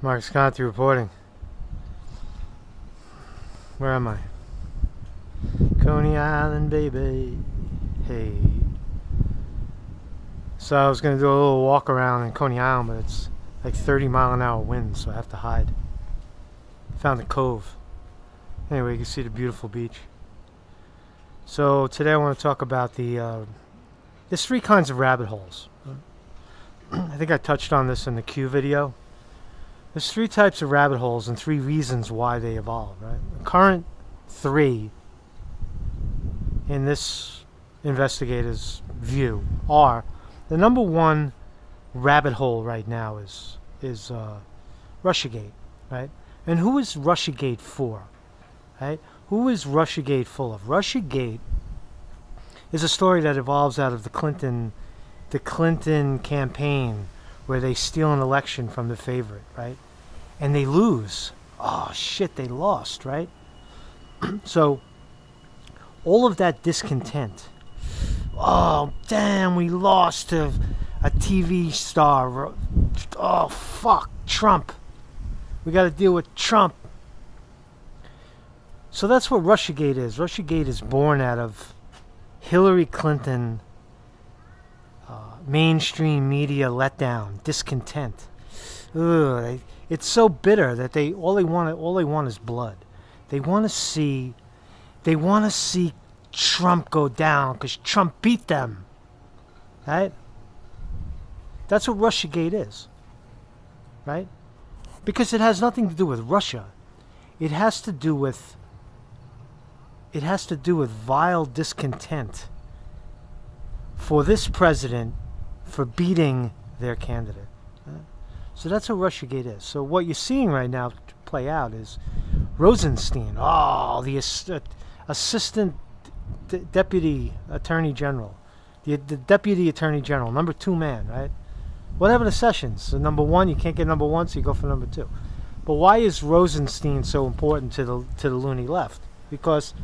Marcus Conte reporting. Where am I? Coney Island, baby. Hey. So I was going to do a little walk around in Coney Island, but it's like 30-mile-an-hour wind, so I have to hide. Found a cove. Anyway, you can see the beautiful beach. So today I want to talk about the... there's three kinds of rabbit holes. I think I touched on this in the Q video. There's three types of rabbit holes and three reasons why they evolved, right? The current three, in this investigator's view, are the number one rabbit hole right now is RussiaGate, right? And who is RussiaGate for, right? Who is RussiaGate full of? RussiaGate is a story that evolves out of the Clinton campaign, where they steal an election from the favorite, right? And they lose. Oh shit, they lost, right? So all of that discontent. Oh damn, we lost to a TV star. Oh fuck, Trump. We got to deal with Trump. So that's what RussiaGate is. RussiaGate is born out of Hillary Clinton mainstream media letdown, discontent. Ugh, it's so bitter that all they want is blood. They want to see Trump go down because Trump beat them. Right? That's what RussiaGate is. Right? Because it has nothing to do with Russia. It has to do with vile discontent for this president, for beating their candidate. So that's what RussiaGate is. So what you're seeing right now play out is Rosenstein, the assistant deputy attorney general, the deputy attorney general, number two man, right? Whatever the Sessions, so number one, you can't get number one, so you go for number two. But why is Rosenstein so important to the loony left? Because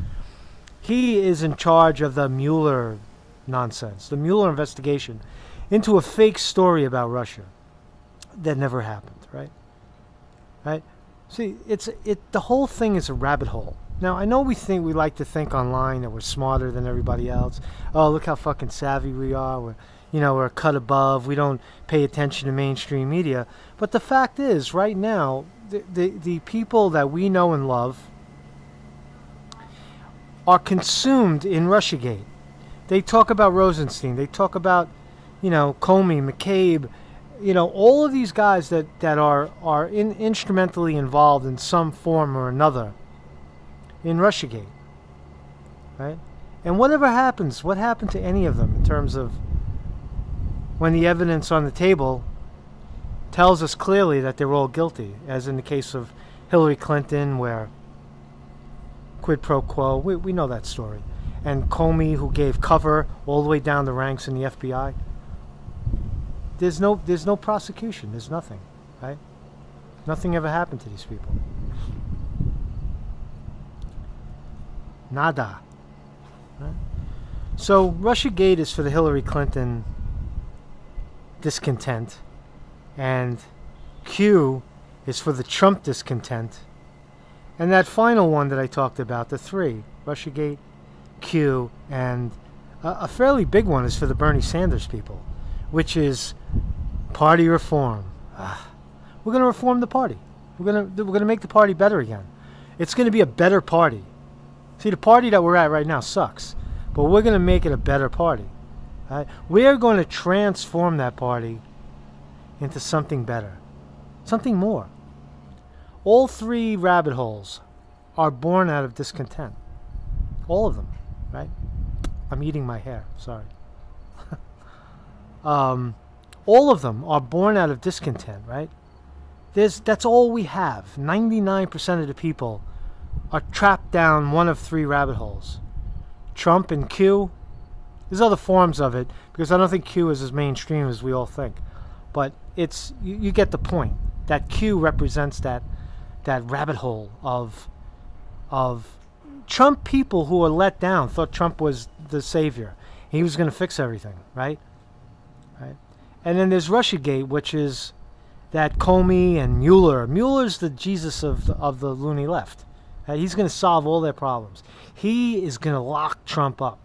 he is in charge of the Mueller nonsense, the Mueller investigation into a fake story about Russia that never happened, right? See, the whole thing is a rabbit hole. Now I know we like to think online that we're smarter than everybody else. Oh, look how fucking savvy we are. We're cut above. We don't pay attention to mainstream media. But the fact is, right now, the people that we know and love are consumed in RussiaGate. They talk about Rosenstein. They talk about, Comey, McCabe, all of these guys that are instrumentally involved in some form or another in RussiaGate, right? And whatever happens, what happened to any of them in terms of when the evidence on the table tells us clearly that they're all guilty, as in the case of Hillary Clinton, where quid pro quo, we know that story. And Comey, who gave cover all the way down the ranks in the FBI. There's no prosecution. There's nothing, right? Nothing ever happened to these people. Nada. Right? So RussiaGate is for the Hillary Clinton discontent, and Q is for the Trump discontent, and that final one that I talked about, the three, RussiaGate, Q, and a fairly big one is for the Bernie Sanders people, which is party reform. We're going to reform the party. We're going to make the party better again. It's going to be a better party. See, the party that we're at right now sucks, but we're going to make it a better party. Right? We are going to transform that party into something better, something more. All three rabbit holes are born out of discontent. All of them, right? I'm eating my hair, sorry. All of them are born out of discontent, right? That's all we have. 99% of the people are trapped down one of three rabbit holes. Trump and Q. There's other forms of it, because I don't think Q is as mainstream as we all think. But it's you get the point. That Q represents that rabbit hole of Trump people who are let down, thought Trump was the savior. He was going to fix everything, right? And then there's RussiaGate, which is that Comey and Mueller. Mueller's the Jesus of the loony left. He's going to solve all their problems. He is going to lock Trump up.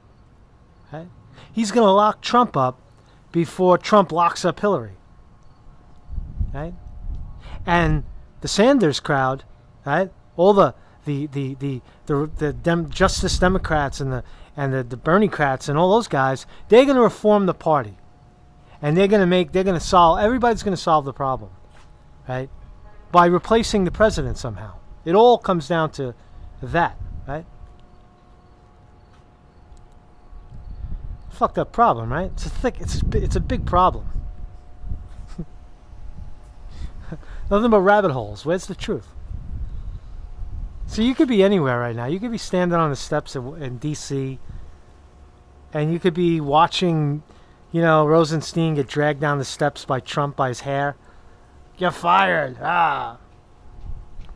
Okay? He's going to lock Trump up before Trump locks up Hillary. Right? And the Sanders crowd, right? All the Justice Democrats and the Bernie-crats and all those guys, they're going to reform the party, and everybody's going to solve the problem, right? By replacing the president somehow. It all comes down to that, right? Fucked up problem, right? It's a big problem. Nothing but rabbit holes. Where's the truth? So you could be anywhere right now. You could be standing on the steps in D.C. and you could be watching, you know, Rosenstein get dragged down the steps by Trump by his hair. You're fired. Ah.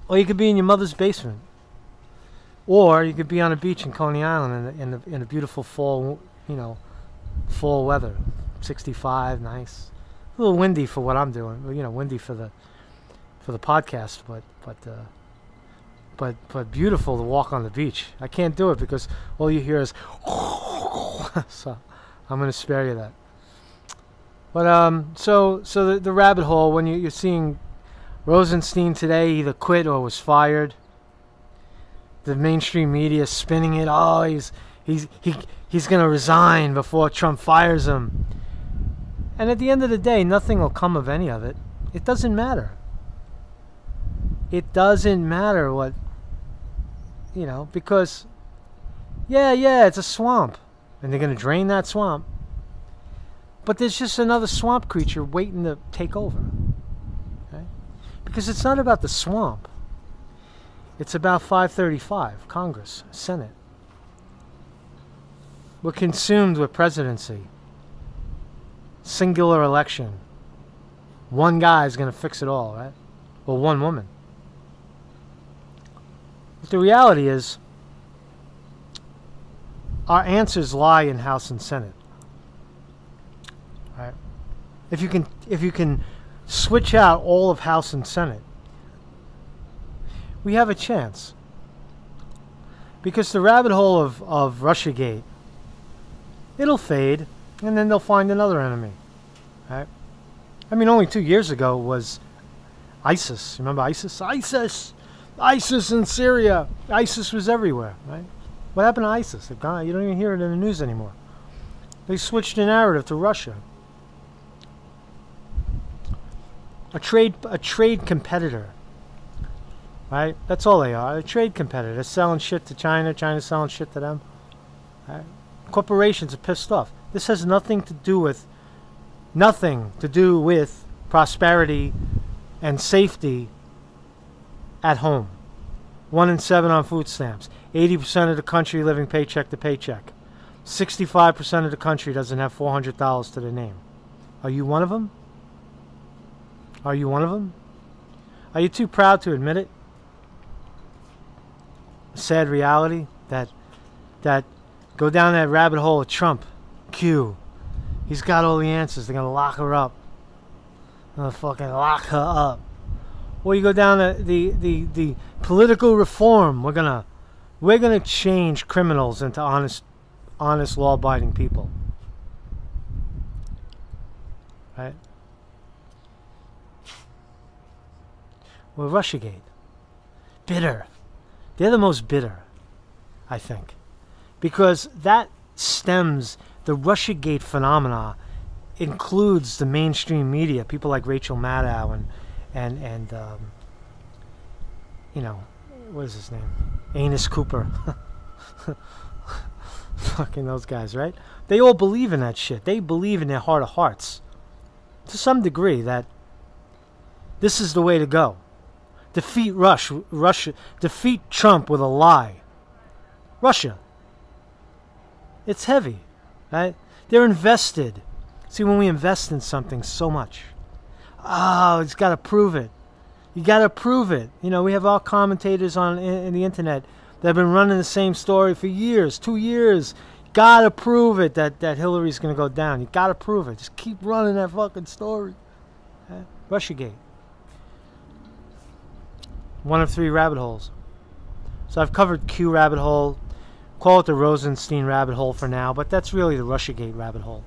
Or you could be in your mother's basement. Or you could be on a beach in Coney Island in a beautiful fall, you know, fall weather. 65, nice. A little windy for what I'm doing. You know, windy for the podcast, but beautiful to walk on the beach. I can't do it because all you hear is so I'm going to spare you that. But so the rabbit hole when you're seeing Rosenstein today either quit or was fired. The mainstream media spinning it. Oh, he's going to resign before Trump fires him. And at the end of the day, nothing will come of any of it. It doesn't matter. It doesn't matter what, you know, because, yeah, it's a swamp. And they're going to drain that swamp. But there's just another swamp creature waiting to take over. Okay? Because it's not about the swamp. It's about 535, Congress, Senate. We're consumed with presidency. Singular election. One guy is going to fix it all, right? Or one woman. But the reality is, our answers lie in House and Senate. Right? If you can switch out all of House and Senate, we have a chance. Because the rabbit hole of RussiaGate, it'll fade, and then they'll find another enemy. Right? I mean, only 2 years ago was ISIS. Remember ISIS? ISIS! ISIS in Syria. ISIS was everywhere, right? What happened to ISIS? They've gone. You don't even hear it in the news anymore. They switched the narrative to Russia. A trade competitor, right? That's all they are. A trade competitor. They're selling shit to China. China's selling shit to them. Right? Corporations are pissed off. This has nothing to do with prosperity and safety at home. 1 in 7 on food stamps. 80% of the country living paycheck to paycheck. 65% of the country doesn't have $400 to their name. Are you one of them? Are you one of them? Are you too proud to admit it? Sad reality that go down that rabbit hole of Trump. Q. He's got all the answers. They're going to lock her up. They're fucking lock her up. Or you go down the political reform. We're gonna change criminals into honest law-abiding people. Right? Well, RussiaGate. Bitter. They're the most bitter, I think. Because that stems, the RussiaGate phenomena includes the mainstream media, people like Rachel Maddow and you know, what is his name? Anderson Cooper. Fucking those guys, right? They all believe in that shit. They believe in their heart of hearts, to some degree, that this is the way to go. Defeat Russia. Defeat Trump with a lie. Russia. It's heavy, right? They're invested. See, when we invest in something so much, oh, it's got to prove it. You got to prove it. You know, we have all commentators on in the internet that have been running the same story for years, 2 years. gotta prove it that Hillary's gonna go down. You gotta prove it. Just keep running that fucking story. Okay? RussiaGate. One of three rabbit holes. So I've covered Q rabbit hole. Call it the Rosenstein rabbit hole for now, but that's really the RussiaGate rabbit hole.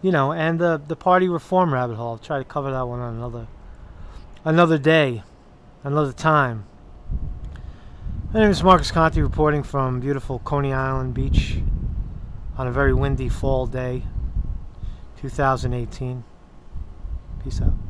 You know, and the party reform rabbit hole. I'll try to cover that one on another day, another time. My name is Marcus Conte, reporting from beautiful Coney Island Beach on a very windy fall day, 2018. Peace out.